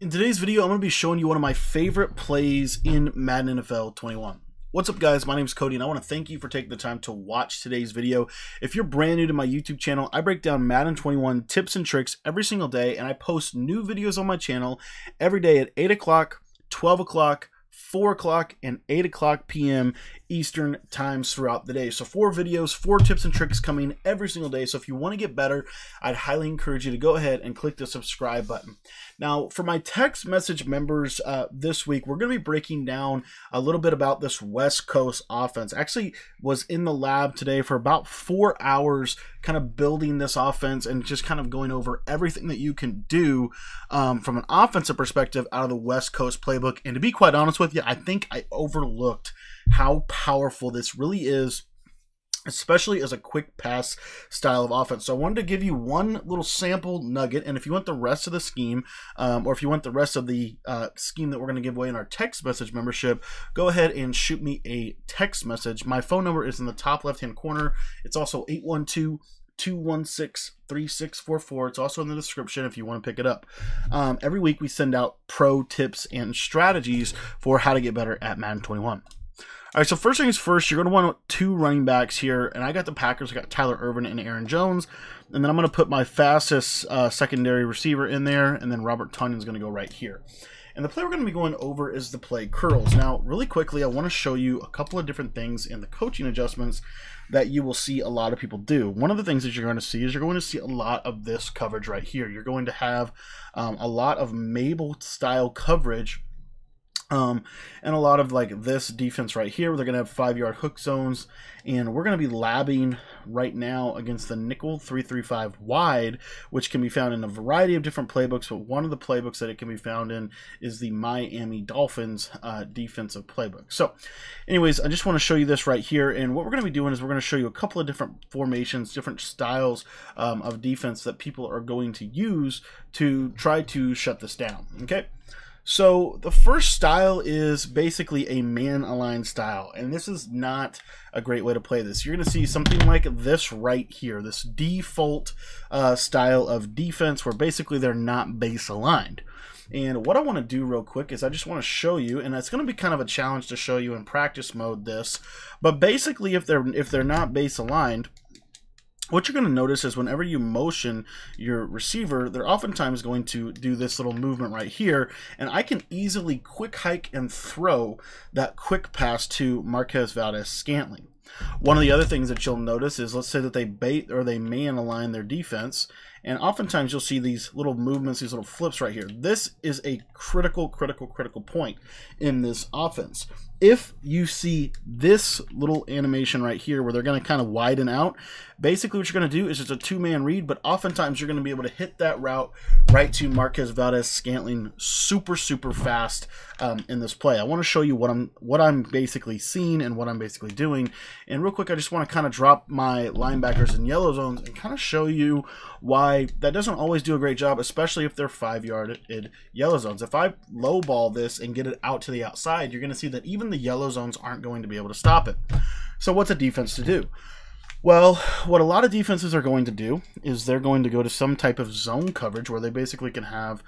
In today's video, I'm going to be showing you one of my favorite plays in Madden NFL 21. What's up, guys? My name is Cody, and I want to thank you for taking the time to watch today's video. If you're brand new to my YouTube channel, I break down Madden 21 tips and tricks every single day, and I post new videos on my channel every day at 8 o'clock, 12 o'clock, 4 o'clock, and 8 o'clock p.m. Eastern times throughout the day. So 4 videos, 4 tips and tricks coming every single day. So if you want to get better, I'd highly encourage you to go ahead and click the subscribe button. Now, for my text message members this week, we're going to be breaking down a little bit about this West Coast offense. Actually, was in the lab today for about 4 hours, kind of building this offense and just kind of going over everything that you can do from an offensive perspective out of the West Coast playbook. And to be quite honest with you, I think I overlooked how powerful this really is, especially as a quick pass style of offense. So I wanted to give you one little sample nugget, and if you want the rest of the scheme, or if you want the rest of the scheme that we're going to give away in our text message membership, go ahead and shoot me a text message. My phone number is in the top left hand corner. It's also 812-216-3644. It's also in the description if you want to pick it up. Every week we send out pro tips and strategies for how to get better at Madden 21. All right, so first things first, you're going to want 2 running backs here, and I got the Packers. I got Tyler Irvin and Aaron Jones, and then I'm going to put my fastest secondary receiver in there, and then Robert Tunyon is going to go right here. And the play we're going to be going over is the play curls. Now, really quickly, I want to show you a couple of different things in the coaching adjustments that you will see a lot of people do. One of the things that you're going to see is you're going to see a lot of this coverage right here. You're going to have a lot of Mabel-style coverage, and a lot of like this defense right here. They're going to have 5-yard hook zones, and we're going to be labbing right now against the nickel 3-3-5 wide, which can be found in a variety of different playbooks, but one of the playbooks that it can be found in is the Miami Dolphins defensive playbook. So anyways, I just want to show you this right here, and what we're going to be doing is we're going to show you a couple of different formations, different styles of defense that people are going to use to try to shut this down, okay? So the first style is basically a man-aligned style, and this is not a great way to play this. You're going to see something like this right here, this default style of defense where basically they're not base aligned. And what I want to do real quick is I just want to show you, and it's going to be kind of a challenge to show you in practice mode this, but basically if they're not base aligned, what you're going to notice is whenever you motion your receiver, they're oftentimes going to do this little movement right here, and I can easily quick hike and throw that quick pass to Marquez Valdes-Scantling. One of the other things that you'll notice is, let's say that they bait or they man align their defense, and oftentimes you'll see these little movements, these little flips right here. This is a critical point in this offense. If you see this little animation right here where they're going to kind of widen out, basically what you're going to do is it's a 2-man read, but oftentimes you're going to be able to hit that route right to Marquez Valdes-Scantling super fast in this play. I want to show you what I'm basically seeing and what I'm basically doing. And real quick, I just want to kind of drop my linebackers in yellow zones and kind of show you why that doesn't always do a great job, especially if they're 5-yarded yellow zones. If I low ball this and get it out to the outside, you're going to see that even the yellow zones aren't going to be able to stop it. So what's a defense to do? Well, what a lot of defenses are going to do is they're going to go to some type of zone coverage where they basically can have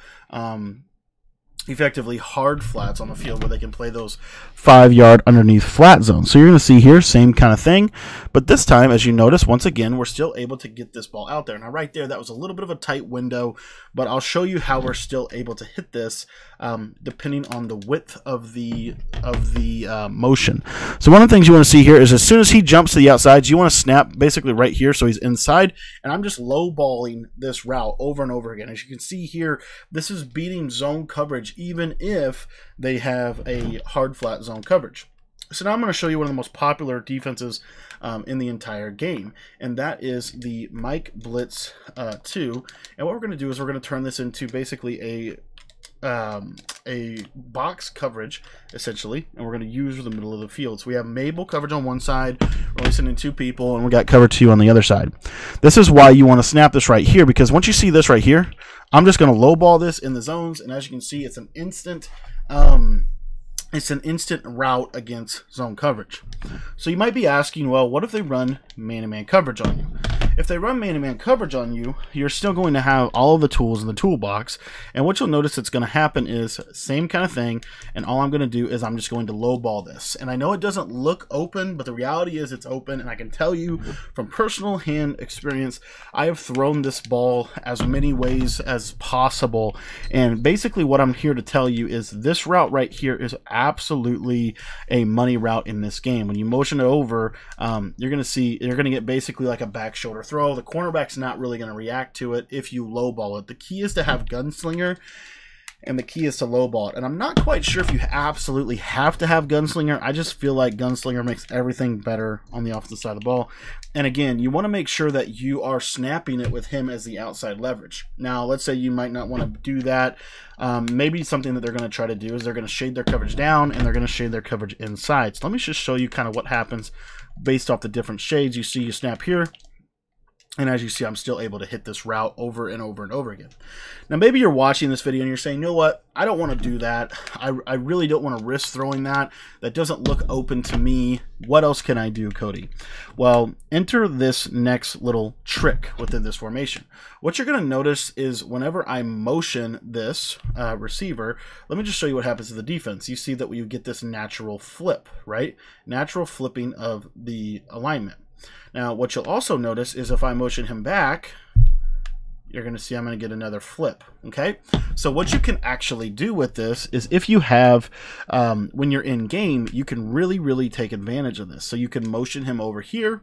effectively hard flats on the field where they can play those 5-yard underneath flat zones. So you're going to see here, same kind of thing, but this time, as you notice, once again, we're still able to get this ball out there. Now right there, that was a little bit of a tight window, but I'll show you how we're still able to hit this depending on the width of the motion. So one of the things you want to see here is as soon as he jumps to the outside, you want to snap basically right here so he's inside, and I'm just low-balling this route over and over again. As you can see here, this is beating zone coverage even if they have a hard flat zone coverage. So now I'm going to show you one of the most popular defenses in the entire game, and that is the Mike Blitz 2. And what we're going to do is we're going to turn this into basically a box coverage, essentially, and we're going to use the middle of the field. So we have Mabel coverage on one side, we're only sending 2 people, and we got cover 2 on the other side. This is why you want to snap this right here, because once you see this right here, I'm just going to lowball this in the zones, and as you can see, it's an instant route against zone coverage. So you might be asking, well, what if they run man-to-man coverage on you? if they run man-to-man coverage on you, you're still going to have all of the tools in the toolbox. And what you'll notice that's going to happen is same kind of thing. And all I'm going to do is I'm just going to lowball this. And I know it doesn't look open, but the reality is it's open. And I can tell you from personal hand experience, I have thrown this ball as many ways as possible. And basically what I'm here to tell you is this route right here is absolutely a money route in this game. When you motion it over, you're going to see, you're going to get basically like a back shoulder throw. The cornerback's not really going to react to it if you lowball it. The key is to have gunslinger, and the key is to lowball it. And I'm not quite sure if you absolutely have to have gunslinger. I just feel like gunslinger makes everything better on the offensive side of the ball. And again, you want to make sure that you are snapping it with him as the outside leverage. Now, let's say you might not want to do that. Maybe something that they're going to try to do is they're going to shade their coverage down and they're going to shade their coverage inside. So let me just show you kind of what happens based off the different shades. You see you snap here. And as you see, I'm still able to hit this route over and over and over again. Now, maybe you're watching this video and you're saying, you know what? I don't want to do that. I really don't want to risk throwing that. That doesn't look open to me. What else can I do, Cody? Well, enter this next little trick within this formation. What you're going to notice is whenever I motion this receiver, let me just show you what happens to the defense. You see that you get this natural flip, right? Natural flipping of the alignment. Now, what you'll also notice is if I motion him back, you're going to see I'm going to get another flip, okay? So what you can actually do with this is if you have, when you're in game, you can really, really take advantage of this. So you can motion him over here,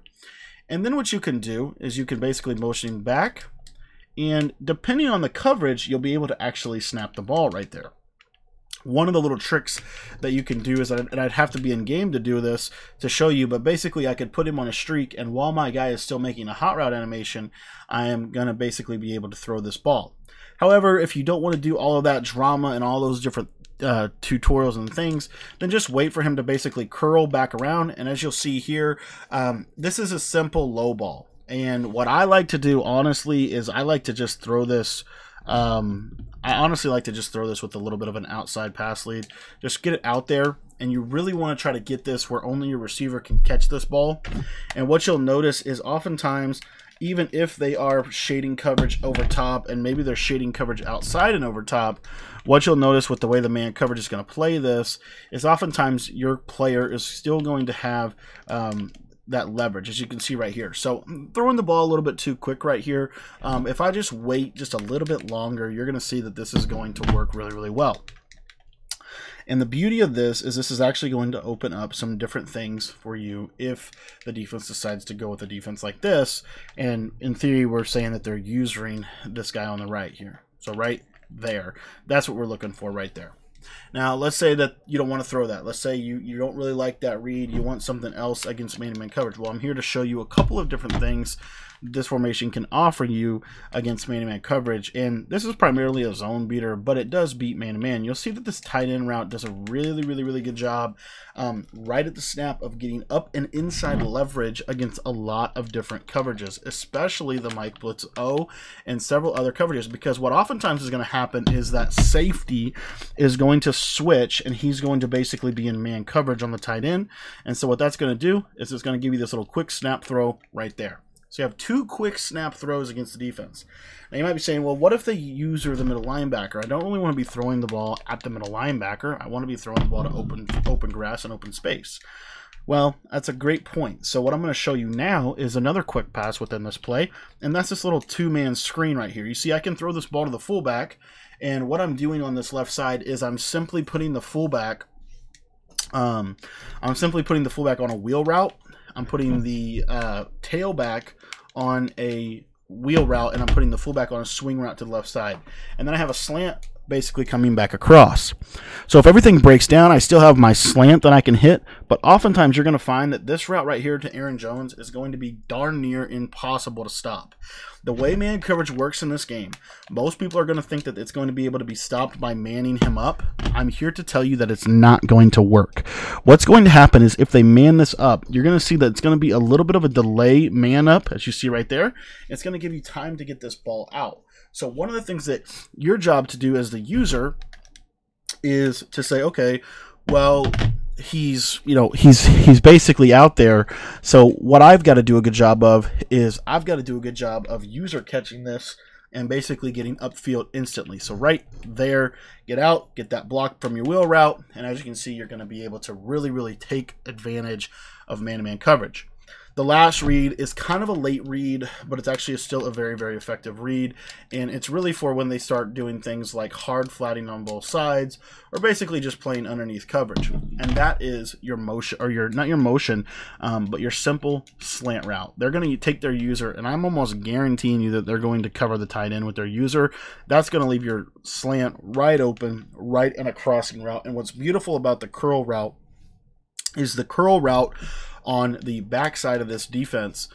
and then what you can do is you can basically motion him back, and depending on the coverage, you'll be able to actually snap the ball right there. One of the little tricks that you can do is, and I'd have to be in game to do this to show you, but basically I could put him on a streak, and while my guy is still making a hot route animation, I am going to basically be able to throw this ball. However, if you don't want to do all of that drama and all those different tutorials and things, then just wait for him to basically curl back around, and as you'll see here, this is a simple low ball. And what I like to do, honestly, is I like to just throw this I honestly like to just throw this with a little bit of an outside pass lead. Just get it out there, and you really want to try to get this where only your receiver can catch this ball. And what you'll notice is oftentimes, even if they are shading coverage over top, and maybe they're shading coverage outside and over top, what you'll notice with the way the man coverage is going to play this is oftentimes your player is still going to have that leverage, as you can see right here. So throwing the ball a little bit too quick right here. If I just wait just a little bit longer, you're going to see that this is going to work really, really well. And the beauty of this is actually going to open up some different things for you if the defense decides to go with a defense like this. And in theory, we're saying that they're usering this guy on the right here. So right there, that's what we're looking for right there. Now, let's say that you don't want to throw that. Let's say you don't really like that read. You want something else against man-to-man coverage. Well, I'm here to show you a couple of different things this formation can offer you against man-to-man coverage. And this is primarily a zone beater, but it does beat man-to-man. You'll see that this tight end route does a really, really, really good job right at the snap of getting up and inside leverage against a lot of different coverages, especially the Mike Blitz O and several other coverages, because what oftentimes is going to happen is that safety is going to switch, and he's going to basically be in man coverage on the tight end. And so what that's going to do is it's going to give you this little quick snap throw right there. So you have two quick snap throws against the defense. Now you might be saying, well, what if they user the middle linebacker? I don't really want to be throwing the ball at the middle linebacker. I want to be throwing the ball to open grass and open space. Well, that's a great point. So what I'm going to show you now is another quick pass within this play, and that's this little two-man screen right here. You see I can throw this ball to the fullback, and what I'm doing on this left side is I'm simply putting the fullback on a wheel route. I'm putting the tailback on a wheel route, and I'm putting the fullback on a swing route to the left side. And then I have a slant basically coming back across. So if everything breaks down, I still have my slant that I can hit, but oftentimes you're going to find that this route right here to Aaron Jones is going to be darn near impossible to stop. The way man coverage works in this game, most people are going to think that it's going to be able to be stopped by manning him up. I'm here to tell you that it's not going to work. What's going to happen is if they man this up, you're going to see that it's going to be a little bit of a delay man up, as you see right there. It's going to give you time to get this ball out. So one of the things that your job to do as the user is to say, okay, well, he's basically out there. So what I've got to do a good job of is I've got to do a good job of user catching this and basically getting upfield instantly. So right there, get out, get that block from your wheel route, and as you can see, you're going to be able to really, really take advantage of man-to-man coverage. The last read is kind of a late read, but it's actually still a very, very effective read, and it's really for when they start doing things like hard flatting on both sides, or basically just playing underneath coverage. And that is your motion, or your not your motion, but your simple slant route. They're going to take their user, and I'm almost guaranteeing you that they're going to cover the tight end with their user. That's going to leave your slant right open, right in a crossing route. And what's beautiful about the curl route is the curl route on the backside of this defense,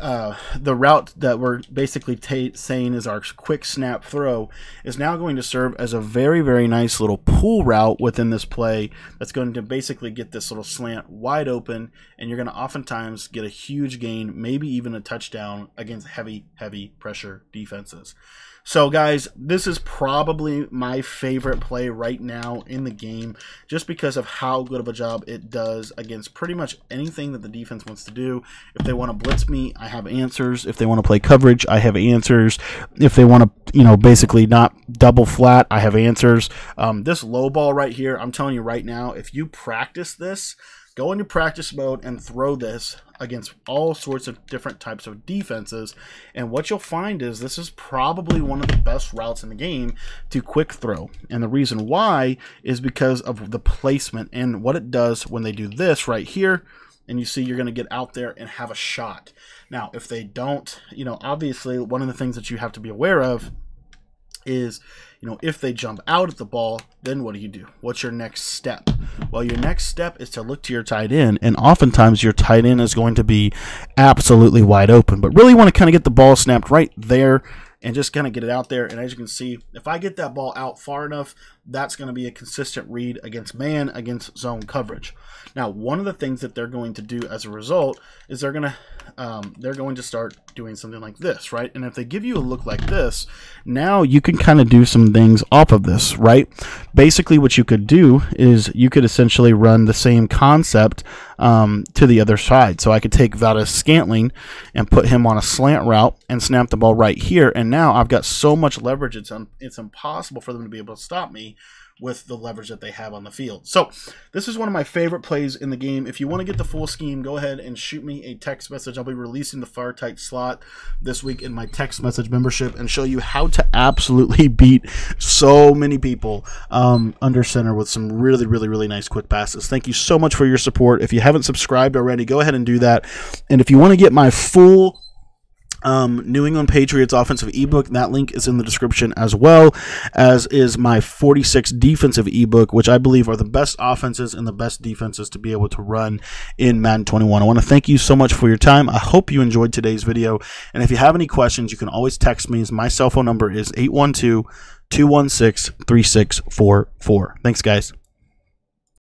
the route that we're basically saying is our quick snap throw is now going to serve as a very, very nice little pull route within this play that's going to basically get this little slant wide open, and you're going to oftentimes get a huge gain, maybe even a touchdown against heavy, heavy pressure defenses. So guys, this is probably my favorite play right now in the game just because of how good of a job it does against pretty much anything that the defense wants to do. If they want to blitz me, I have answers. If they want to play coverage, I have answers. If they want to, basically not double flat, I have answers. This low ball right here, I'm telling you right now, if you practice this, go into practice mode and throw this against all sorts of different types of defenses, and what you'll find is this is probably one of the best routes in the game to quick throw. And the reason why is because of the placement and what it does when they do this right here, and you see you're going to get out there and have a shot. Now, if they don't, obviously one of the things that you have to be aware of is, if they jump out at the ball, then what do you do? What's your next step? Well, your next step is to look to your tight end, and oftentimes your tight end is going to be absolutely wide open, but really want to kind of get the ball snapped right there and just kind of get it out there. And as you can see, if I get that ball out far enough, that's going to be a consistent read against man, against zone coverage. Now, one of the things that they're going to do as a result is they're going to start doing something like this, right? And if they give you a look like this, now you can kind of do some things off of this, right? Basically, what you could do is you could essentially run the same concept to the other side. So I could take Valdes-Scantling and put him on a slant route and snap the ball right here, and now I've got so much leverage it's impossible for them to be able to stop me with the leverage that they have on the field. So this is one of my favorite plays in the game. If you want to get the full scheme, go ahead and shoot me a text message. I'll be releasing the far tight slot this week in my text message membership and show you how to absolutely beat so many people under center with some really, really, really nice quick passes. Thank you so much for your support. If you haven't subscribed already, go ahead and do that. And if you want to get my full New England Patriots offensive ebook, that link is in the description, as well as is my 46 defensive ebook, which I believe are the best offenses and the best defenses to be able to run in Madden 21. I want to thank you so much for your time. I hope you enjoyed today's video, and if you have any questions, you can always text me. My cell phone number is 812-216-3644. Thanks, guys.